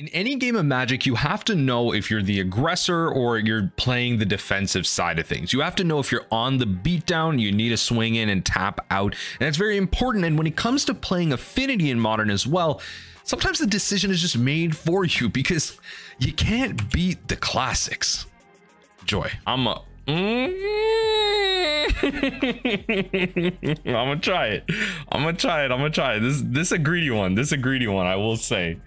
In any game of Magic, you have to know if you're the aggressor or you're playing the defensive side of things. You have to know if you're on the beatdown, you need to swing in and tap out. And that's very important. And when it comes to playing Affinity in Modern as well, sometimes the decision is just made for you because you can't beat the classics. Joy, I'm gonna try it. This a greedy one. I will say.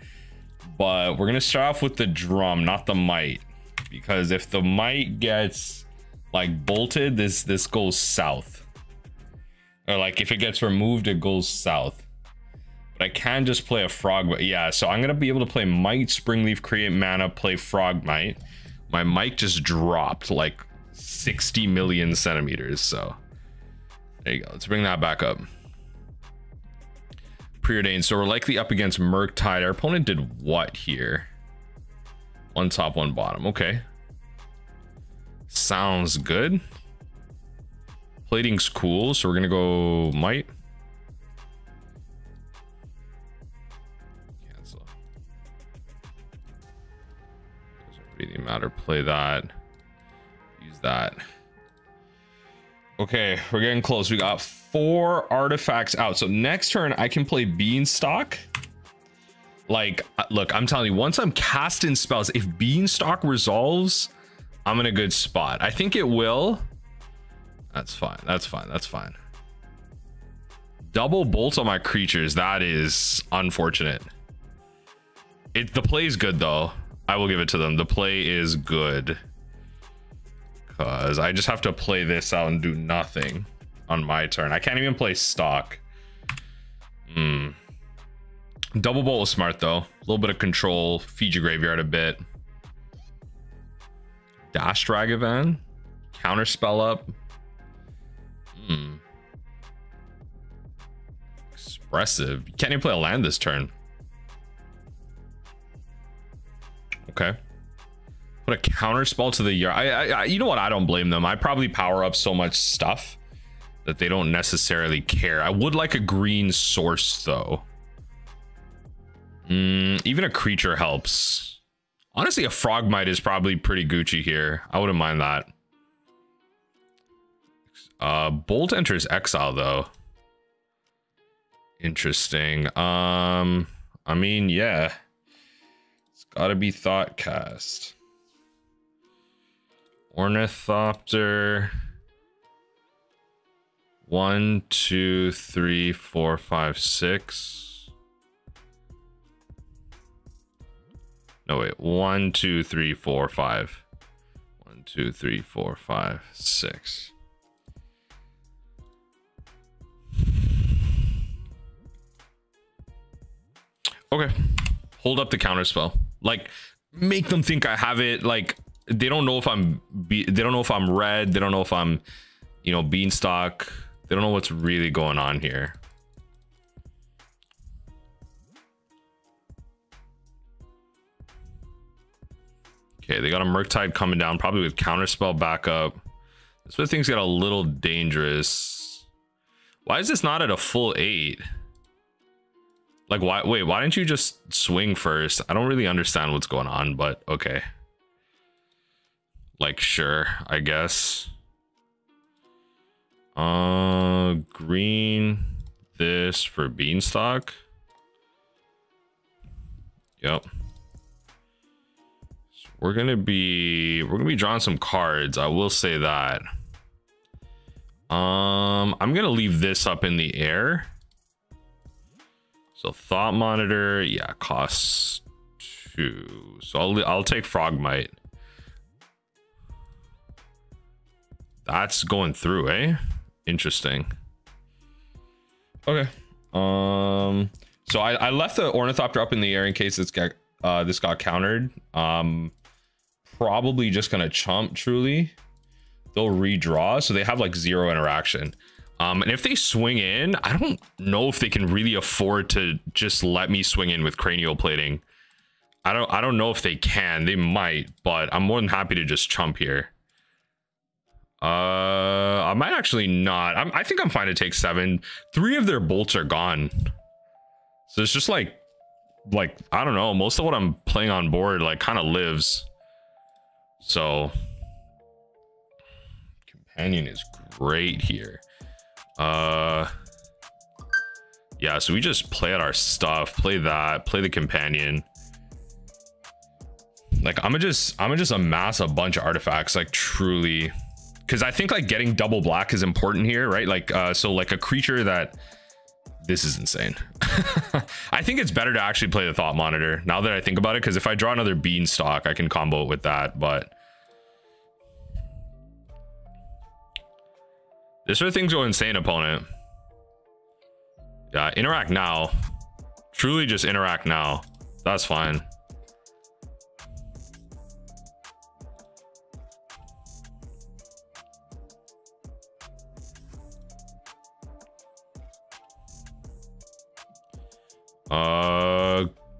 But we're gonna start off with the drum, not the mite, because if the mite gets like bolted, this goes south, or like if it gets removed, it goes south. But I can just play a Frogmite. Yeah, so I'm gonna be able to play Mite, Springleaf, create mana, play Frogmite. My mic just dropped like 60 million centimeters, so there you go. Let's bring that back up. Preordained, so we're likely up against Murktide. Our opponent did what here? One top, one bottom. Okay, sounds good. Plating's cool, so we're gonna go Mite. Cancel. Doesn't really matter. Play that. Use that. Okay, we're getting close. We got 4 artifacts out. So next turn, I can play Beanstalk. Like, look, I'm telling you, once I'm casting spells, if Beanstalk resolves, I'm in a good spot. I think it will. That's fine. That's fine. That's fine. Double bolt on my creatures. That is unfortunate. The play is good, though. I will give it to them. The play is good. Because I just have to play this out and do nothing on my turn. I can't even play stock. Double bolt was smart, though. A little bit of control. Feed your graveyard a bit. Dash Dragavan. Counter spell up. Expressive. You can't even play a land this turn. Okay. Put a counter spell to the yard. You know what? I don't blame them. I probably power up so much stuff that they don't necessarily care. I would like a green source, though. Even a creature helps. Honestly, a Frogmite is probably pretty Gucci here. I wouldn't mind that. Bolt enters exile, though. Interesting. I mean, yeah. It's gotta be Thoughtcast. Ornithopter. 1, 2, 3, 4, 5, 6. No, wait. 1, 2, 3, 4, 5. 1, 2, 3, 4, 5, 6. Okay. Hold up the counterspell. Like, make them think I have it. Like, they don't know if I'm red. They don't know if I'm, you know, Beanstalk. They don't know what's really going on here. Okay, they got a Murktide coming down, probably with counterspell backup. That's where things get a little dangerous. Why is this not at a full 8? Like, why? Wait, why didn't you just swing first? I don't really understand what's going on, but okay. Like, sure, I guess. Green this for Beanstalk. Yep. So we're gonna be drawing some cards, I will say that. I'm gonna leave this up in the air. So Thought Monitor, yeah, costs 2. So I'll take Frogmite. That's going through, eh? Interesting. Okay. So I left the Ornithopter up in the air in case this got countered. Probably just gonna chump, truly. They'll redraw, so they have like 0 interaction. And if they swing in, I don't know if they can really afford to just let me swing in with Cranial Plating. I don't know if they can. They might, but I'm more than happy to just chump here. I might actually not. I think I'm fine to take 7. 3 of their bolts are gone. So it's just like like, I don't know, most of what I'm playing on board like kind of lives. So Companion is great here. Yeah, so we just play at our stuff, play that, play the Companion. Like I'm gonna just amass a bunch of artifacts, like truly, because I think like getting double black is important here, right? Like so like a creature that, this is insane. I think it's better to actually play the Thought Monitor now that I think about it, because if I draw another Beanstalk, I can combo it with that. But this sort of things go insane, opponent. Yeah, interact now. Truly just interact now. That's fine.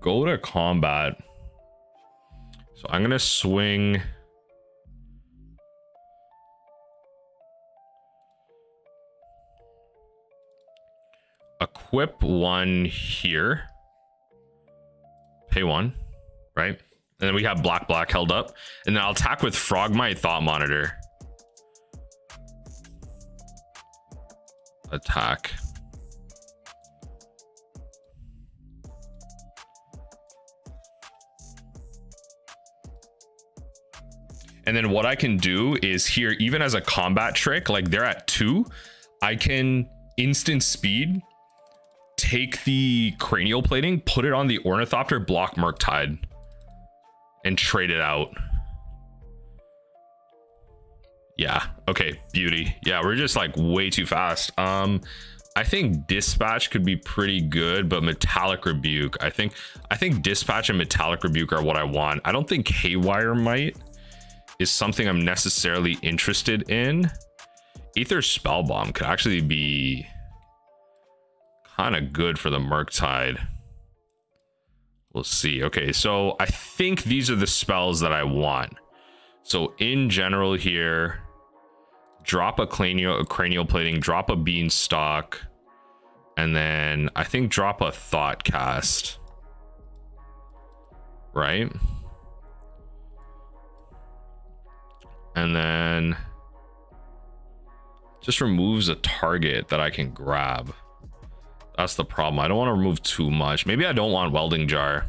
Go to combat. So I'm gonna swing. Equip one here. Pay one, right? And then we have black, black held up. And then I'll attack with Frogmite Thought Monitor. Attack. And then what I can do is here, even as a combat trick, like they're at 2, I can instant speed, take the Cranial Plating, put it on the Ornithopter, block Murktide, and trade it out. Yeah, okay, beauty. Yeah, we're just like way too fast. I think Dispatch could be pretty good, but Metallic Rebuke, I think Dispatch and Metallic Rebuke are what I want. I don't think Haywire Mite is something I'm necessarily interested in. Aether Spellbomb could actually be kind of good for the Murktide. We'll see. Okay, so I think these are the spells that I want. So in general here, drop a cranial plating, drop a Beanstalk, and then I think drop a Thoughtcast, right? And then just removes a target that I can grab. That's the problem. I don't want to remove too much. Maybe I don't want Welding Jar.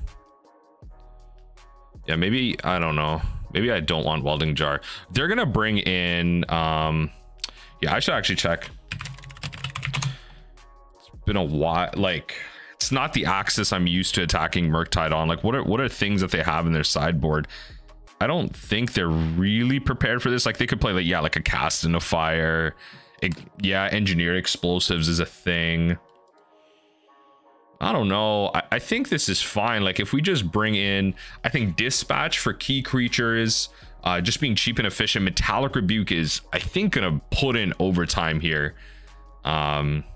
Yeah, maybe, I don't know. Maybe I don't want Welding Jar. They're going to bring in, yeah, I should actually check. It's been a while. Like, it's not the axis I'm used to attacking Murktide on. Like, what are things that they have in their sideboard? I don't think they're really prepared for this. Like they could play like, yeah, like a Cast into Fire. Yeah, Engineer Explosives is a thing. I don't know. I think this is fine. Like if we just bring in, I think Dispatch for key creatures, just being cheap and efficient. Metallic Rebuke is, I think, gonna put in overtime here. But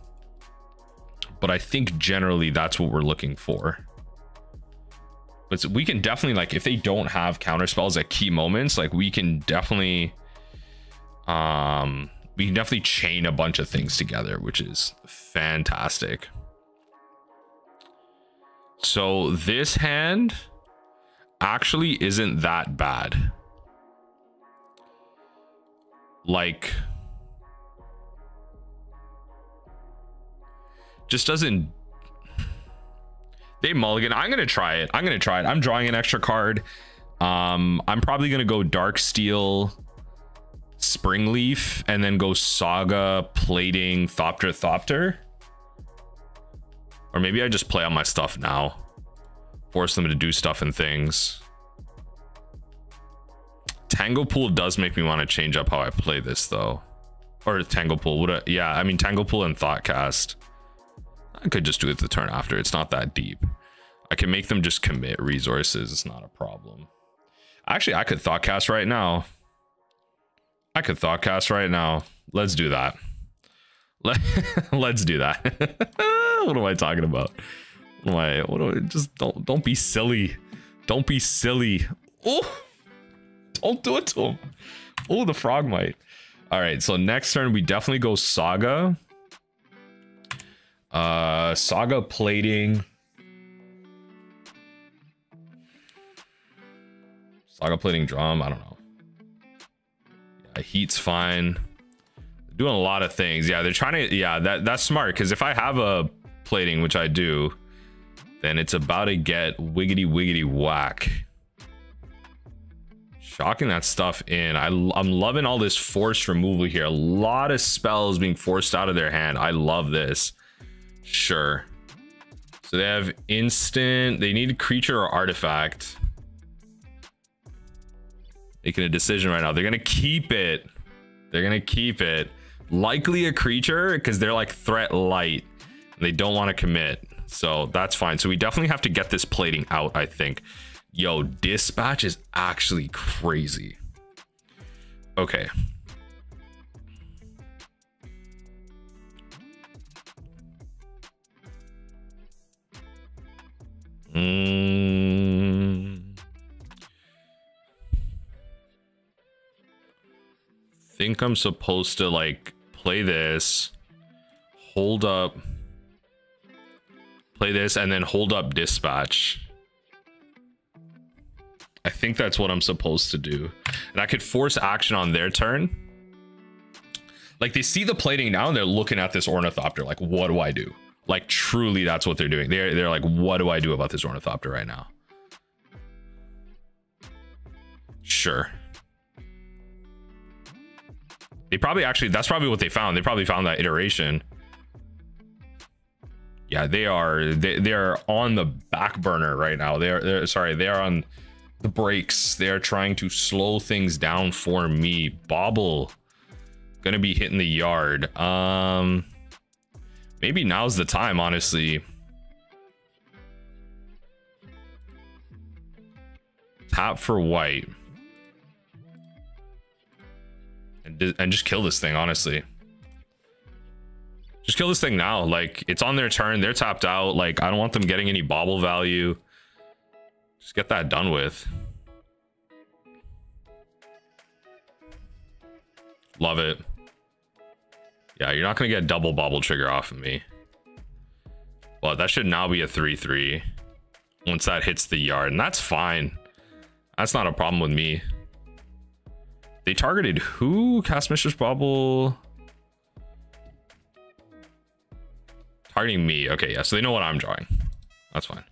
I think generally that's what we're looking for. But we can definitely, like, if they don't have counter spells at key moments, like we can definitely chain a bunch of things together, which is fantastic. So this hand actually isn't that bad. Like, just doesn't. They mulligan. I'm gonna try it. I'm drawing an extra card. I'm probably gonna go Darksteel, Springleaf, and then go Saga, Plating, Thopter. Or maybe I just play on my stuff now, force them to do stuff and things. Tanglepool does make me want to change up how I play this though. Or Tanglepool would, yeah, I mean Tanglepool and Thoughtcast. I could just do it the turn after. It's not that deep. I can make them just commit resources. It's not a problem. Actually, I could Thoughtcast right now. Let's do that. Let's do that. What am I talking about? Just don't be silly. Don't be silly. Oh, don't do it to him. Oh, the Frogmite. All right. So next turn, we definitely go Saga. Saga Plating, Saga Plating Drum, I don't know. Yeah, heat's fine. Doing a lot of things. Yeah, they're trying to, yeah, that's smart, because if I have a plating, which I do, then it's about to get wiggity wiggity whack. Shocking that stuff in. I'm loving all this force removal here. A lot of spells being forced out of their hand. I love this. Sure. So they have instant. They need creature or artifact. Making a decision right now. They're gonna keep it. They're gonna keep it. Likely a creature, because they're like threat light and they don't want to commit, so that's fine. So we definitely have to get this plating out, I think. Yo, Dispatch is actually crazy. Okay, think I'm supposed to like play this, hold up, play this, and then hold up Dispatch. I think that's what I'm supposed to do, and I could force action on their turn. Like, they see the plating now and they're looking at this Ornithopter like, what do I do? Like, truly, that's what they're doing. They're like, what do I do about this Ornithopter right now? Sure. They probably actually, that's probably what they found. They probably found that iteration. Yeah, they are on the back burner right now. They are on the brakes. They are trying to slow things down for me. Bauble gonna be hitting the yard. Maybe now's the time, honestly. Tap for white. And just kill this thing, honestly. Just kill this thing now. Like, it's on their turn. They're tapped out. Like, I don't want them getting any bauble value. Just get that done with. Love it. Yeah, you're not going to get double bauble trigger off of me. Well, that should now be a 3-3 once that hits the yard. And that's fine. That's not a problem with me. They targeted who? Cast Mishra's Bauble. Targeting me. Okay, yeah. So they know what I'm drawing. That's fine.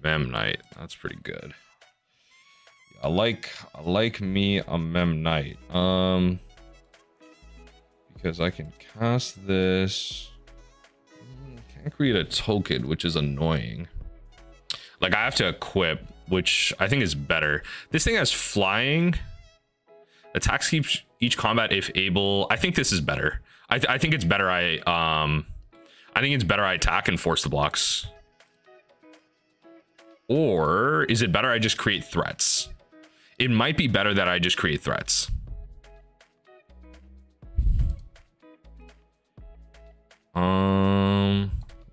Memnite. That's pretty good. I like me a Memnite. Because I can cast this. Can't create a token, which is annoying. Like, I have to equip, which I think is better. This thing has flying. Attacks keep each combat if able. I think this is better. I think it's better. I think it's better I attack and force the blocks. Or is it better I just create threats? It might be better that I just create threats.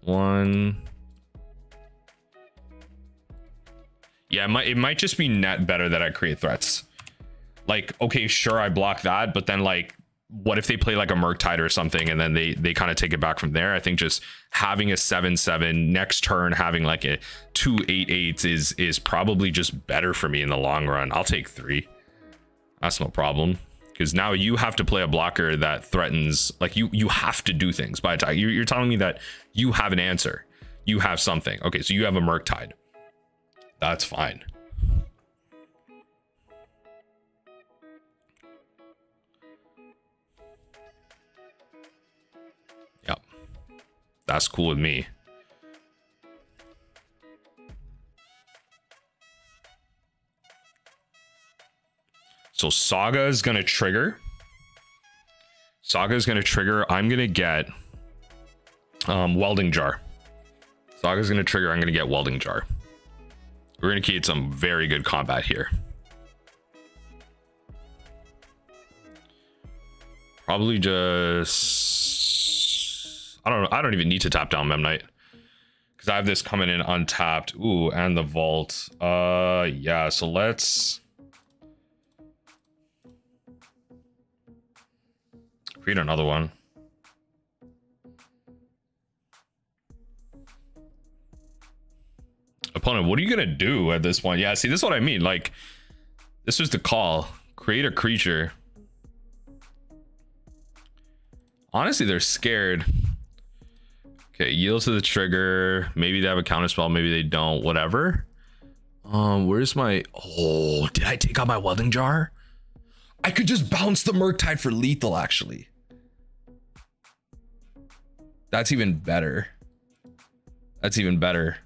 One. Yeah, it might just be net better that I create threats. Like, okay, sure, I block that, but then, like, what if they play like a Murktide or something, and then they kind of take it back from there? I think just having a 7/7 next turn, having like a 2/8/8 is probably just better for me in the long run. I'll take 3. That's no problem, because now you have to play a blocker that threatens. Like, you have to do things by attack. You're telling me that you have an answer, you have something. Okay, so you have a Murktide. That's fine. Yep. That's cool with me. So Saga is going to trigger. Saga is going to trigger. I'm going to get Welding Jar. Saga is going to trigger. I'm going to get Welding Jar. We're going to create some very good combat here. Probably just... I don't even need to tap down Memnite, because I have this coming in untapped. Ooh, and the vault. Yeah, so let's... create another one. opponent. What are you gonna do at this point? Yeah, see, this is what I mean. Like, this was the call. Create a creature. Honestly, they're scared. Okay, yield to the trigger. Maybe they have a counter spell, maybe they don't, whatever. Where's my... Oh, did I take out my welding jar? I could just bounce the Murktide for lethal, actually. That's even better. That's even better.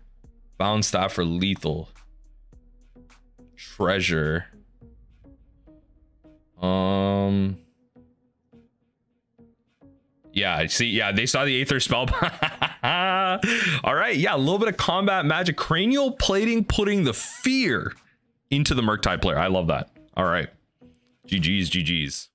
Bounce that for lethal. Treasure. Yeah, see, yeah, they saw the Aether Spellbomb. All right, yeah, a little bit of combat magic. Cranial Plating, putting the fear into the Murktide player. I love that. All right. GG's, GG's.